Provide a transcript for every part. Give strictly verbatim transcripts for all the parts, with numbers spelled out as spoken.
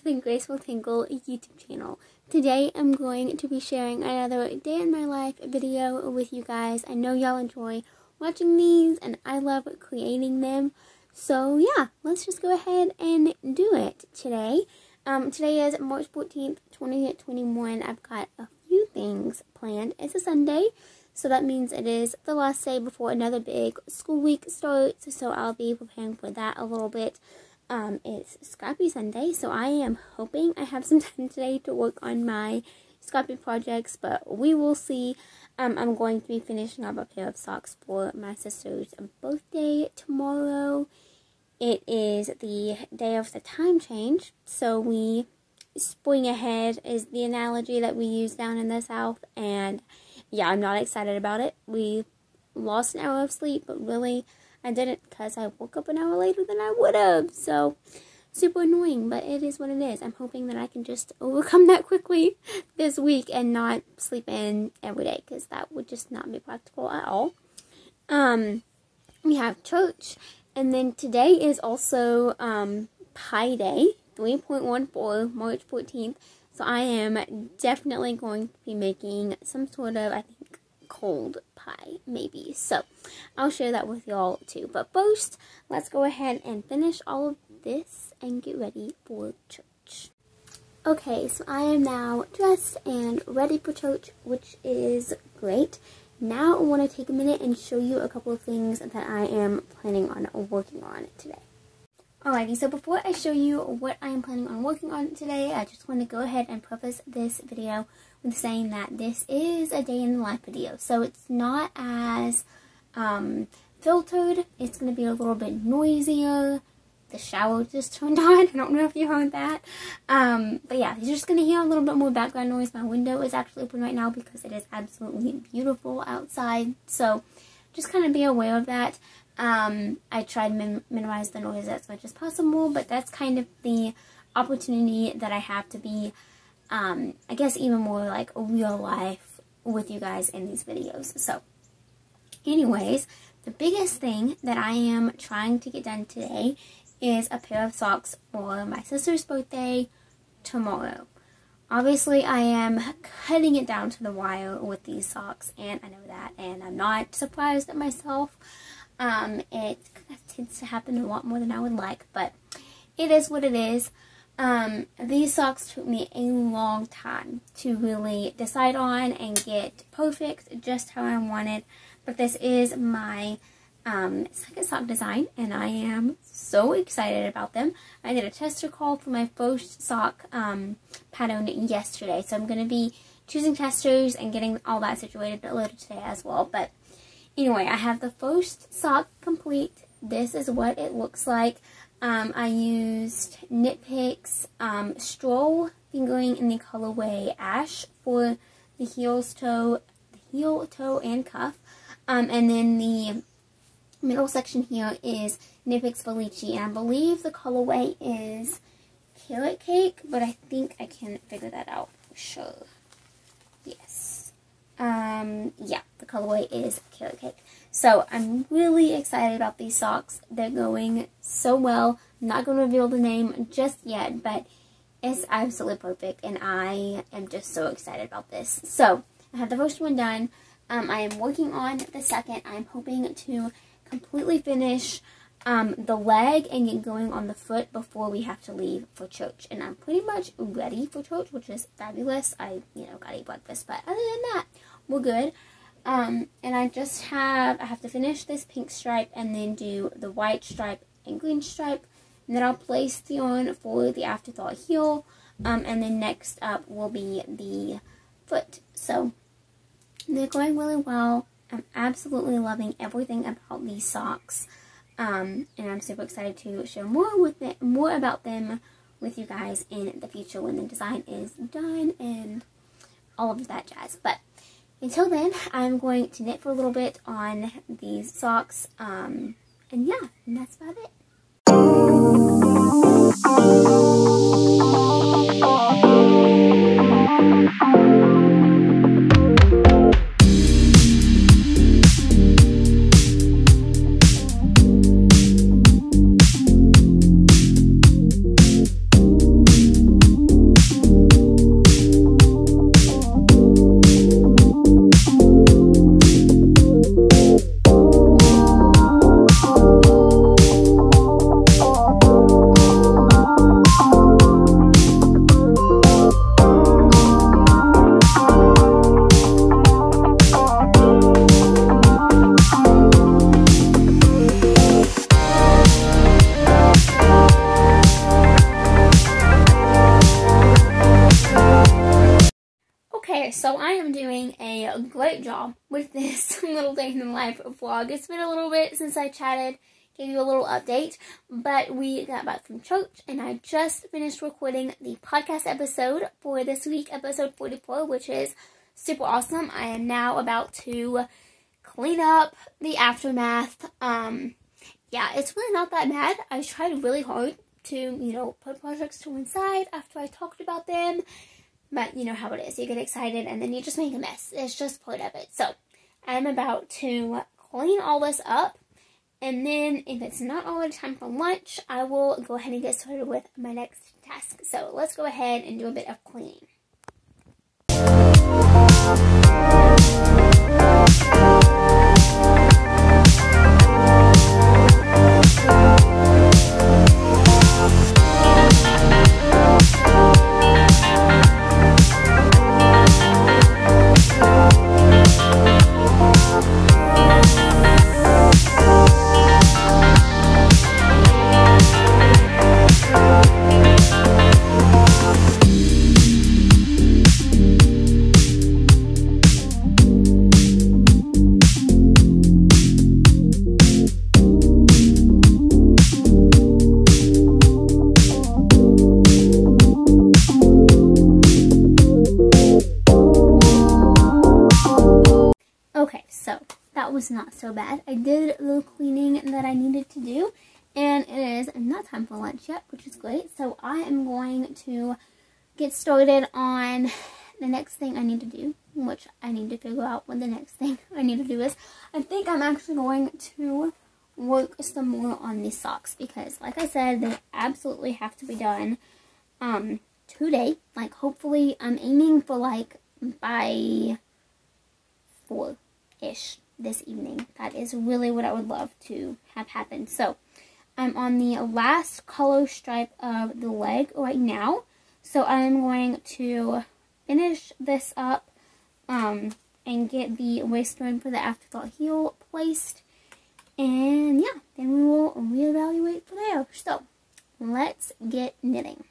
to the Graceful Tangle YouTube channel. Today I'm going to be sharing another day in my life video with you guys. I know y'all enjoy watching these and I love creating them. So yeah, let's just go ahead and do it today. Um, today is March fourteenth, twenty twenty-one. I've got a few things planned. It's a Sunday, so that means it is the last day before another big school week starts. So I'll be preparing for that a little bit. Um, it's Scrappy Sunday, so I am hoping I have some time today to work on my Scrappy projects, but we will see. Um, I'm going to be finishing up a pair of socks for my sister's birthday tomorrow. It is the day of the time change, so we spring ahead is the analogy that we use down in the South, and yeah, I'm not excited about it. We lost an hour of sleep, but really, I didn't because I woke up an hour later than I would have, so super annoying, but it is what it is. I'm hoping that I can just overcome that quickly this week and not sleep in every day, because that would just not be practical at all. Um, we have church. And then today is also um, Pi Day, three point one four, March fourteenth. So I am definitely going to be making some sort of, I think, cold pie, maybe. So I'll share that with y'all too. But first, let's go ahead and finish all of this and get ready for church. Okay, so I am now dressed and ready for church, which is great. Now I want to take a minute and show you a couple of things that I am planning on working on today. Alrighty, so before I show you what I am planning on working on today, I just want to go ahead and preface this video with saying that this is a day in the life video. So it's not as um, filtered. It's going to be a little bit noisier. The shower just turned on. I don't know if you heard that. Um, but yeah, you're just going to hear a little bit more background noise. My window is actually open right now because it is absolutely beautiful outside. So just kind of be aware of that. Um, I try to min minimize the noise as much as possible, but that's kind of the opportunity that I have to be, um, I guess even more like real life with you guys in these videos. So anyways, the biggest thing that I am trying to get done today is a pair of socks for my sister's birthday tomorrow. Obviously, I am cutting it down to the wire with these socks, and I know that, and I'm not surprised at myself. Um, it tends to happen a lot more than I would like, but it is what it is. Um, these socks took me a long time to really decide on and get perfect, just how I wanted, but this is my Um, second sock design, and I am so excited about them. I did a tester call for my first sock um, pattern yesterday, so I'm going to be choosing testers and getting all that situated a little today as well. But anyway, I have the first sock complete. This is what it looks like. Um, I used Knit Picks um, Stroll fingering in the colorway Ash for the heels, toe, the heel, toe, and cuff, um, and then the middle section here is Knit Picks Felici, and I believe the colorway is Carrot Cake, but I think I can figure that out for sure. Yes. Um, yeah, the colorway is Carrot Cake. So I'm really excited about these socks. They're going so well. I'm not going to reveal the name just yet, but it's absolutely perfect, and I am just so excited about this. So I have the first one done. Um, I am working on the second. I'm hoping to completely finish um, the leg and get going on the foot before we have to leave for church. And I'm pretty much ready for church, which is fabulous. I, you know, gotta eat breakfast, but other than that, we're good. Um, and I just have, I have to finish this pink stripe and then do the white stripe and green stripe. And then I'll place the yarn for the afterthought heel. Um, and then next up will be the foot. So they're going really well. I'm absolutely loving everything about these socks, um, and I'm super excited to share more with it, more about them with you guys in the future when the design is done and all of that jazz. But until then, I'm going to knit for a little bit on these socks, um, and yeah, and that's about it. Thank you. so I am doing a great job with this little day in the life vlog. It's been a little bit since I chatted, gave you a little update, but we got back from church and I just finished recording the podcast episode for this week, episode forty-four, which is super awesome. I am now about to clean up the aftermath. Um, yeah, it's really not that bad. I tried really hard to, you know, put projects to one side after I talked about them. But you know how it is. You get excited and then you just make a mess. It's just part of it. So I'm about to clean all this up. And then if it's not already time for lunch, I will go ahead and get started with my next task. So let's go ahead and do a bit of cleaning. Was not so bad. I did the cleaning that I needed to do, and it is not time for lunch yet, which is great. So I am going to get started on the next thing I need to do, which I need to figure out what the next thing I need to do is. I think I'm actually going to work some more on these socks because, like I said, they absolutely have to be done um, today. Like, hopefully, I'm aiming for like by four-ish. This evening. That is really what I would love to have happen. So I'm on the last color stripe of the leg right now, so I'm going to finish this up um and get the waistband for the afterthought heel placed, and yeah, then we will reevaluate from there. So let's get knitting.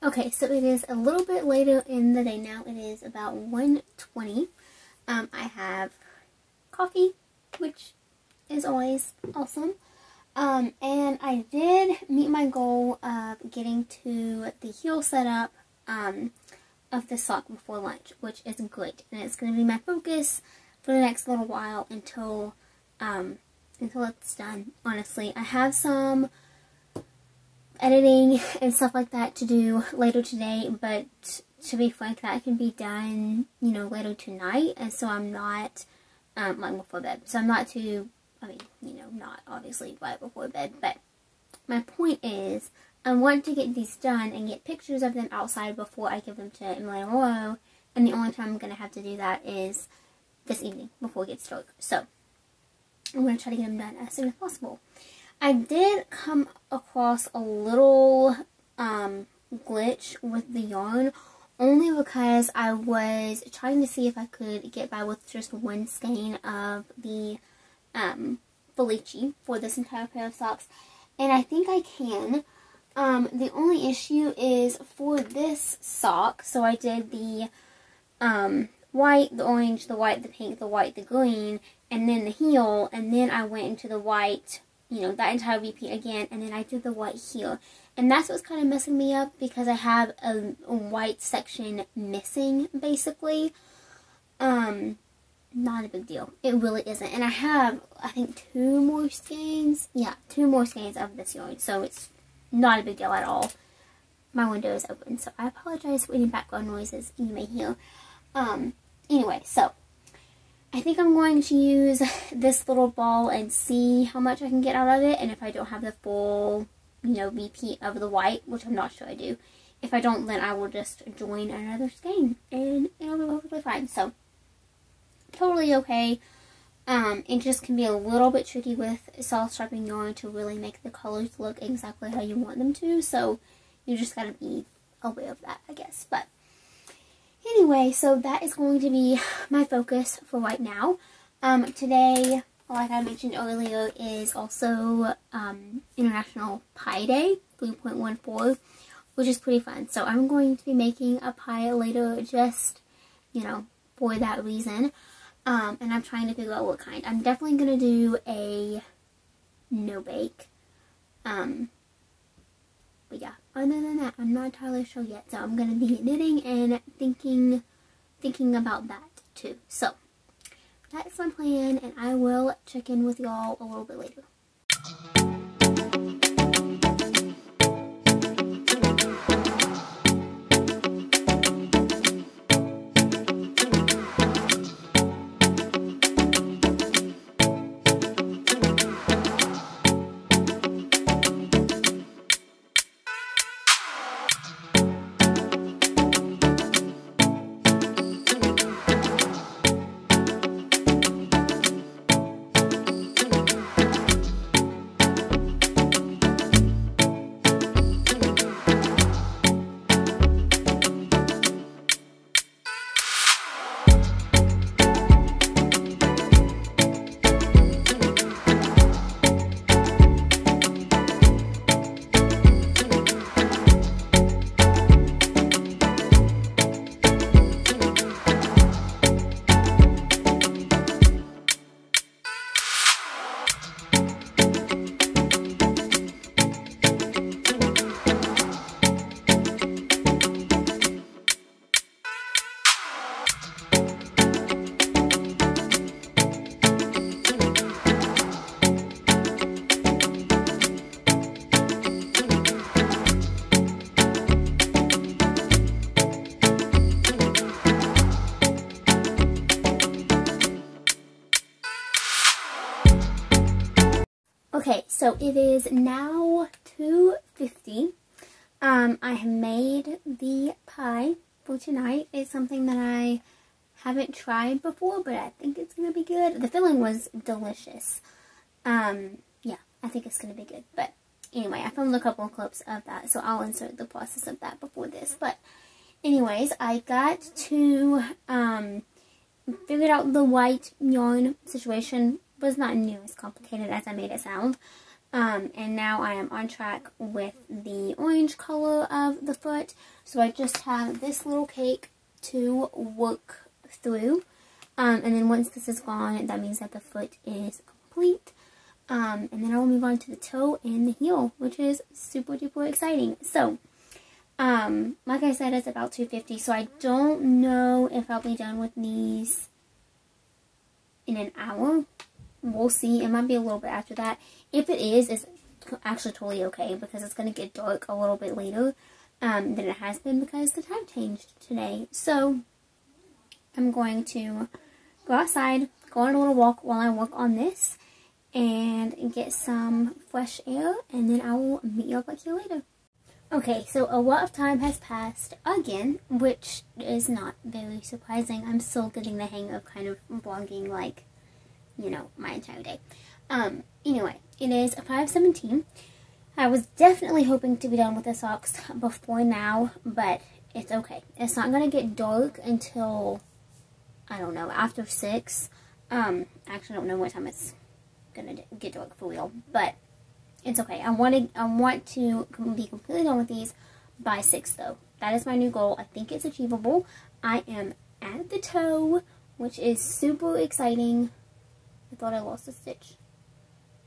Okay, so it is a little bit later in the day now. It is about one twenty. Um, I have coffee, which is always awesome. Um, and I did meet my goal of getting to the heel setup um, of the sock before lunch, which is great. And it's going to be my focus for the next little while until, um, until it's done, honestly. I have some editing and stuff like that to do later today, but to be frank, that can be done, you know, later tonight, and so I'm not, um, like before bed, so I'm not too, I mean, you know, not obviously right before bed, but my point is, I want to get these done and get pictures of them outside before I give them to Emily tomorrow, and the only time I'm going to have to do that is this evening, before it gets dark, so I'm going to try to get them done as soon as possible. I did come across a little um, glitch with the yarn, only because I was trying to see if I could get by with just one skein of the um, Bleachy for this entire pair of socks, and I think I can. Um, the only issue is for this sock, so I did the um, white, the orange, the white, the pink, the white, the green, and then the heel, and then I went into the white, you know, that entire repeat again, and then I did the white heel. And that's what's kind of messing me up, because I have a, a white section missing, basically. Um, not a big deal. It really isn't. And I have, I think, two more skeins. Yeah, two more skeins of this yarn, so it's not a big deal at all. My window is open, so I apologize for any background noises you may hear. Um, anyway, so I think I'm going to use this little ball and see how much I can get out of it. And if I don't have the full, you know, repeat of the white, which I'm not sure I do, if I don't, then I will just join another skein and it'll be perfectly fine. So totally okay. Um, it just can be a little bit tricky with soft striping yarn to really make the colors look exactly how you want them to, so you just gotta be aware of that, I guess. But anyway, so that is going to be my focus for right now. Um, today, like I mentioned earlier, is also um, International Pie Day three point one four, which is pretty fun. So I'm going to be making a pie later, just, you know, for that reason. Um, and I'm trying to figure out what kind. I'm definitely going to do a no-bake. Um, but yeah, other than that, I'm not entirely sure yet. So I'm going to be knitting and thinking thinking about that too. So that's my plan, and I will check in with y'all a little bit later. Okay, so it is now two fifty. Um, I have made the pie for tonight. It's something that I haven't tried before, but I think it's going to be good. The filling was delicious. Um, yeah, I think it's going to be good. But anyway, I filmed a couple clips of that, so I'll insert the process of that before this. But anyways, I got to um, figured out the white yarn situation. Was not new as complicated as I made it sound. Um, and now I am on track with the orange color of the foot. So I just have this little cake to work through. Um, and then once this is gone, that means that the foot is complete. Um, and then I will move on to the toe and the heel, which is super duper exciting. So, um, like I said, it's about two fifty. So I don't know if I'll be done with these in an hour. We'll see. It might be a little bit after that. If it is, it's actually totally okay, because it's going to get dark a little bit later um, than it has been, because the time changed today. So I'm going to go outside, go on a little walk while I work on this, and get some fresh air, and then I will meet you all back here later. Okay, so a lot of time has passed again, which is not very surprising. I'm still getting the hang of kind of vlogging, like, you know, my entire day. Um, anyway, it is five seventeen. I was definitely hoping to be done with the socks before now, but it's okay. It's not going to get dark until, I don't know, after six. Um, I actually don't know what time it's going to get dark for real, but It's okay. I wanted, I want to be completely done with these by six, though. That is my new goal. I think it's achievable. I am at the toe, which is super exciting. I thought I lost a stitch.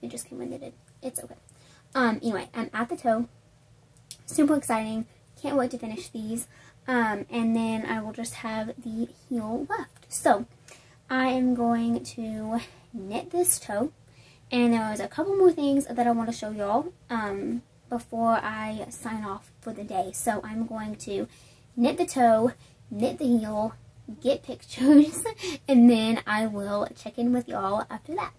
It just came unknitted. It's okay. Um, anyway, I'm at the toe. Super exciting. Can't wait to finish these. Um, and then I will just have the heel left. So, I am going to knit this toe. And there was a couple more things that I want to show y'all um, before I sign off for the day. So I'm going to knit the toe, knit the heel, get pictures, and then I will check in with y'all after that.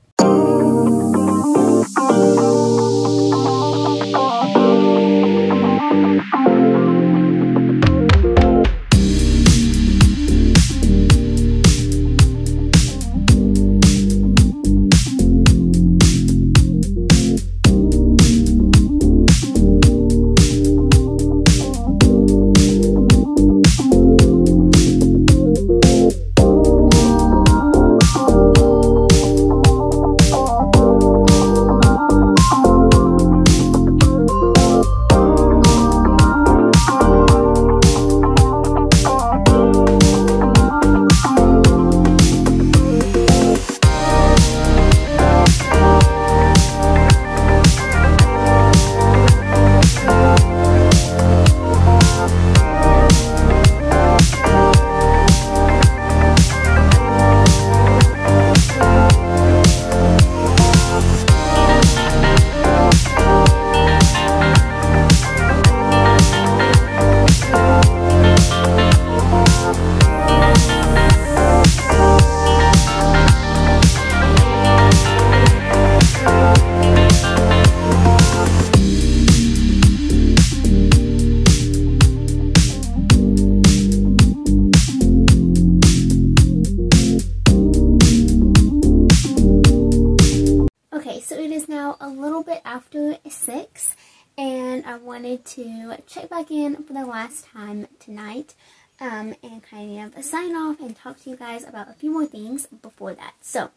Six, and I wanted to check back in for the last time tonight um, and kind of sign off and talk to you guys about a few more things before that. So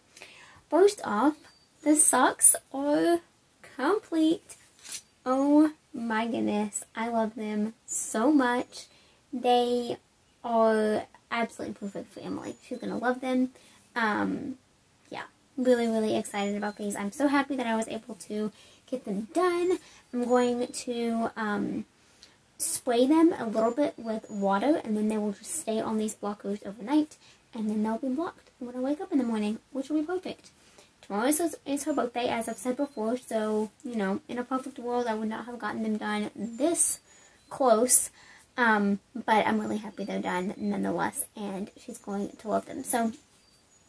first off, the socks are complete. Oh my goodness, I love them so much. They are absolutely perfect for Emily. She's gonna love them. Um, yeah, really really excited about these. I'm so happy that I was able to get them done. I'm going to um, spray them a little bit with water, and then they will just stay on these blockers overnight, and then they'll be blocked when I wake up in the morning, which will be perfect. Tomorrow is, is her birthday, as I've said before, so, you know, in a perfect world, I would not have gotten them done this close, um, but I'm really happy they're done nonetheless, and she's going to love them. So,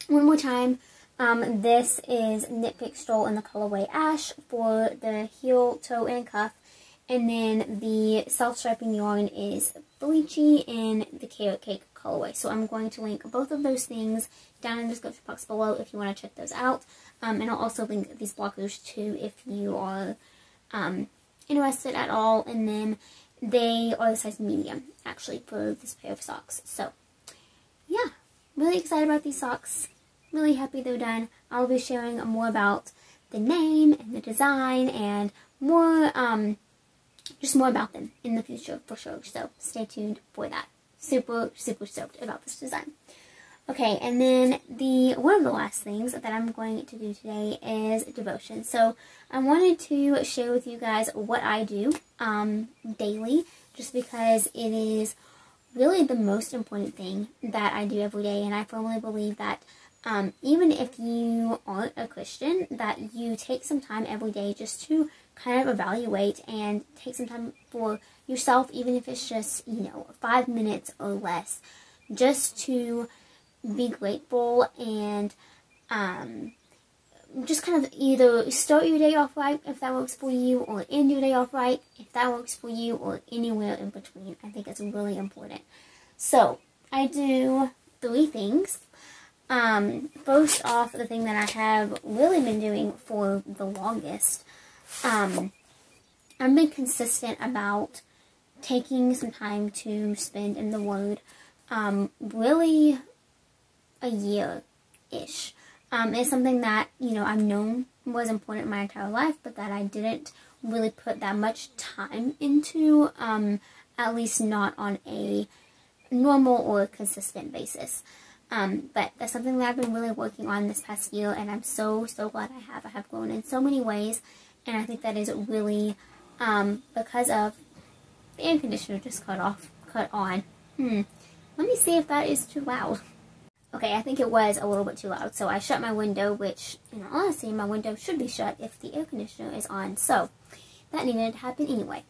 one more time, Um, this is Knit Picks Stroll in the colorway Ash for the heel, toe, and cuff. And then the self-striping yarn is Bleachy in the Carrot Cake colorway. So I'm going to link both of those things down in the description box below if you want to check those out. Um, and I'll also link these blockers too if you are um, interested at all. And then they are the size medium, actually, for this pair of socks. So, yeah. Really excited about these socks. Really happy they're done. I'll be sharing more about the name and the design and more, um, just more about them in the future for sure. So stay tuned for that. Super, super stoked about this design. Okay, and then the one of the last things that I'm going to do today is devotion. So I wanted to share with you guys what I do um, daily, just because it is really the most important thing that I do every day, and I firmly believe that. Um, even if you aren't a Christian, that you take some time every day just to kind of evaluate and take some time for yourself, even if it's just, you know, five minutes or less, just to be grateful and um, just kind of either start your day off right, if that works for you, or end your day off right, if that works for you, or anywhere in between. I think it's really important. So, I do three things. Um, first off, the thing that I have really been doing for the longest, um, I've been consistent about taking some time to spend in the Word, um, really a year-ish. Um, it's something that, you know, I've known was important my entire life, but that I didn't really put that much time into, um, at least not on a normal or consistent basis. Um, but that's something that I've been really working on this past year, and I'm so, so glad I have. I have grown in so many ways, and I think that is really, um, because of the air conditioner just cut off, cut on. Hmm. Let me see if that is too loud. Okay, I think it was a little bit too loud, so I shut my window, which, in all honesty, my window should be shut if the air conditioner is on, so that needed to happen anyway.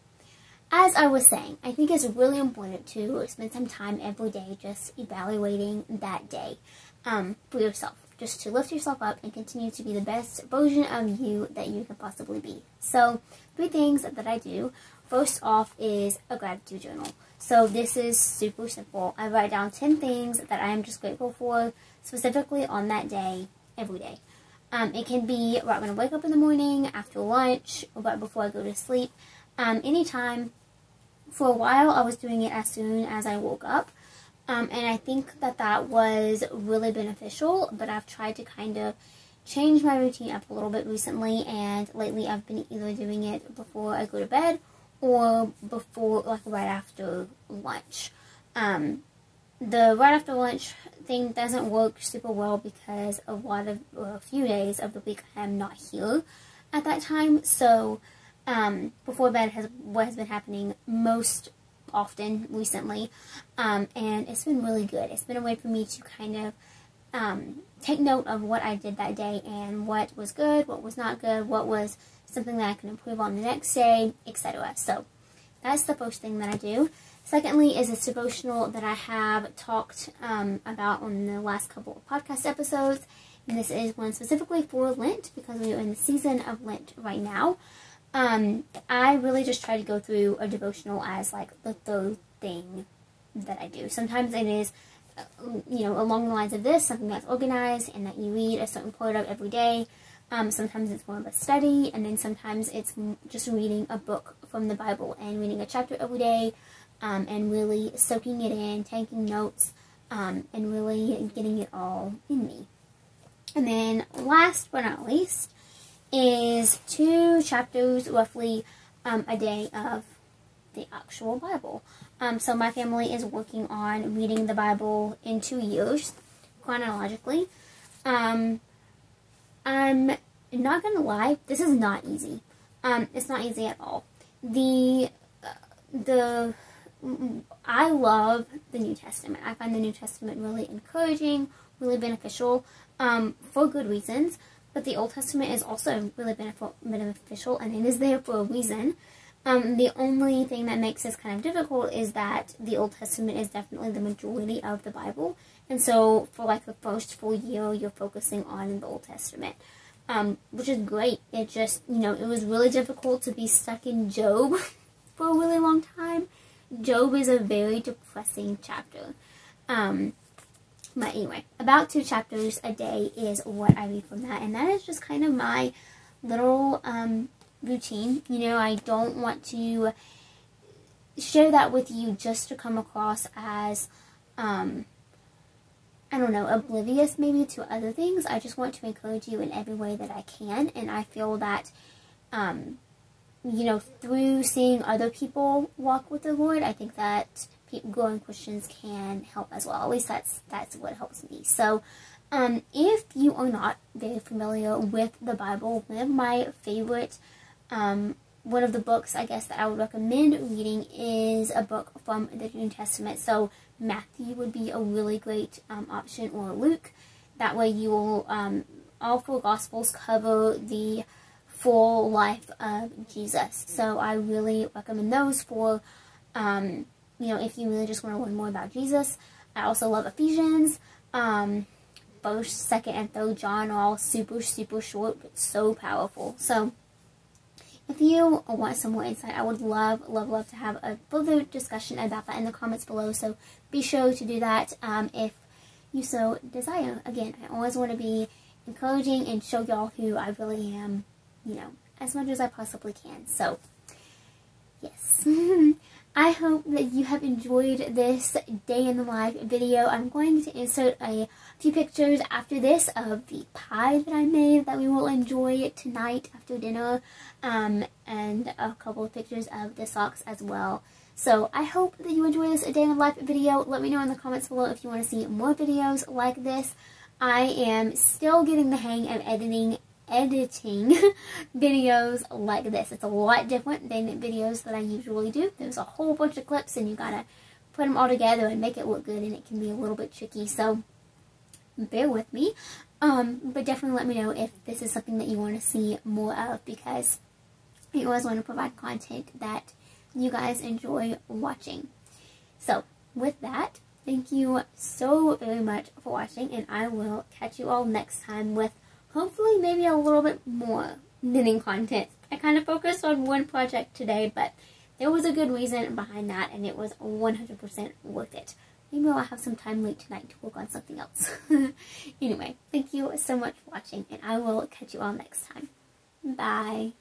As I was saying, I think it's really important to spend some time every day just evaluating that day um, for yourself, just to lift yourself up and continue to be the best version of you that you can possibly be. So, three things that I do. First off is a gratitude journal. So this is super simple. I write down ten things that I am just grateful for, specifically on that day, every day. Um, it can be right when I wake up in the morning, after lunch, or right before I go to sleep. Um, anytime. For a while, I was doing it as soon as I woke up, um, and I think that that was really beneficial, but I've tried to kind of change my routine up a little bit recently, and lately I've been either doing it before I go to bed or before, like, right after lunch. Um, the right after lunch thing doesn't work super well because a lot of, or a few days of the week I am not here at that time, so Um, before bed has what has been happening most often recently, um, and it's been really good. It's been a way for me to kind of um, take note of what I did that day and what was good, what was not good, what was something that I can improve on the next day, et cetera. So that's the first thing that I do. Secondly is this devotional that I have talked um, about on the last couple of podcast episodes, and this is one specifically for Lent because we are in the season of Lent right now. Um, I really just try to go through a devotional as, like, the third thing that I do. Sometimes it is, you know, along the lines of this, something that's organized and that you read a certain part of every day. Um, sometimes it's more of a study, and then sometimes it's just reading a book from the Bible and reading a chapter every day, um, and really soaking it in, taking notes, um, and really getting it all in me. And then last but not least is two chapters roughly um, a day of the actual Bible. Um, so my family is working on reading the Bible in two years, chronologically. Um, I'm not gonna lie, this is not easy. Um, it's not easy at all. The, uh, the, I love the New Testament. I find the New Testament really encouraging, really beneficial, um, for good reasons. But the Old Testament is also really beneficial, and it is there for a reason. Um, the only thing that makes this kind of difficult is that the Old Testament is definitely the majority of the Bible. And so for, like, the first full year, you're focusing on the Old Testament, um, which is great. It just, you know, it was really difficult to be stuck in Job for a really long time. Job is a very depressing chapter. Um... But anyway, about two chapters a day is what I read from that. And that is just kind of my little um, routine. You know, I don't want to share that with you just to come across as, um, I don't know, oblivious maybe to other things. I just want to encourage you in every way that I can. And I feel that, um, you know, through seeing other people walk with the Lord, I think that people, growing Christians can help as well. At least that's that's what helps me. So, um, if you are not very familiar with the Bible, one of my favorite, um, one of the books, I guess, that I would recommend reading is a book from the New Testament. So Matthew would be a really great um, option, or Luke. That way you will, um, all four Gospels cover the full life of Jesus. So I really recommend those for, um, you know, if you really just want to learn more about Jesus. I also love Ephesians. Um, first, second, and third John are all super, super short, but so powerful. So, if you want some more insight, I would love, love, love to have a further discussion about that in the comments below. So, be sure to do that um, if you so desire. Again, I always want to be encouraging and show y'all who I really am, you know, as much as I possibly can. So, yes. I hope that you have enjoyed this day in the life video. I'm going to insert a few pictures after this of the pie that I made that we will enjoy tonight after dinner, um, and a couple of pictures of the socks as well. So I hope that you enjoy this day in the life video. Let me know in the comments below if you want to see more videos like this. I am still getting the hang of editing editing videos like this. It's a lot different than videos that I usually do. There's a whole bunch of clips and you gotta put them all together and make it look good, and it can be a little bit tricky, so bear with me. Um, but definitely let me know if this is something that you want to see more of, because I always want to provide content that you guys enjoy watching. So with that, thank you so very much for watching, and I will catch you all next time with hopefully maybe a little bit more knitting content. I kind of focused on one project today, but there was a good reason behind that, and it was one hundred percent worth it. Maybe I'll have some time late tonight to work on something else. Anyway, thank you so much for watching, and I will catch you all next time. Bye.